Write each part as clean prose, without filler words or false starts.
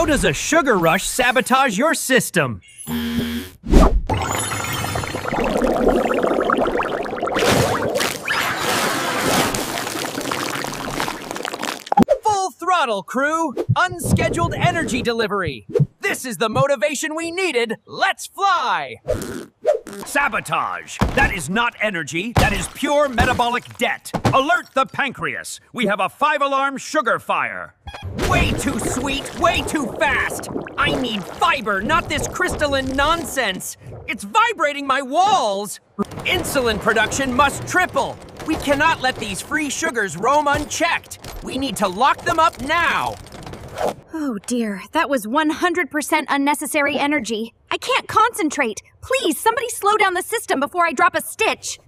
How does a sugar rush sabotage your system? Full throttle, crew! Unscheduled energy delivery! This is the motivation we needed! Let's fly! Sabotage! That is not energy, that is pure metabolic debt. Alert the pancreas! We have a 5-alarm sugar fire. Way too sweet, way too fast! I need fiber, not this crystalline nonsense! It's vibrating my walls! Insulin production must triple! We cannot let these free sugars roam unchecked! We need to lock them up now! Oh dear, that was 100% unnecessary energy. I can't concentrate. Please, somebody slow down the system before I drop a stitch.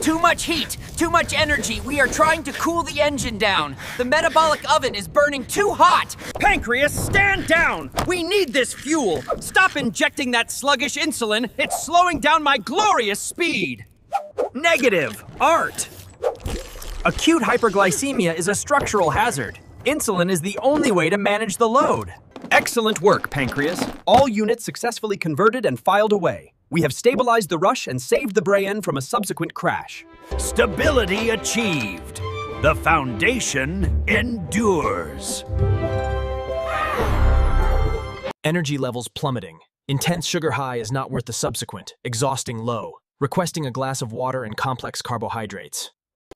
Too much heat, too much energy. We are trying to cool the engine down. The metabolic oven is burning too hot. Pancreas, stand down. We need this fuel. Stop injecting that sluggish insulin. It's slowing down my glorious speed. Negative, art. Acute hyperglycemia is a structural hazard. Insulin is the only way to manage the load. Excellent work, Pancreas. All units successfully converted and filed away. We have stabilized the rush and saved the Brayen from a subsequent crash. Stability achieved. The foundation endures. Energy levels plummeting. Intense sugar high is not worth the subsequent, exhausting low. Requesting a glass of water and complex carbohydrates.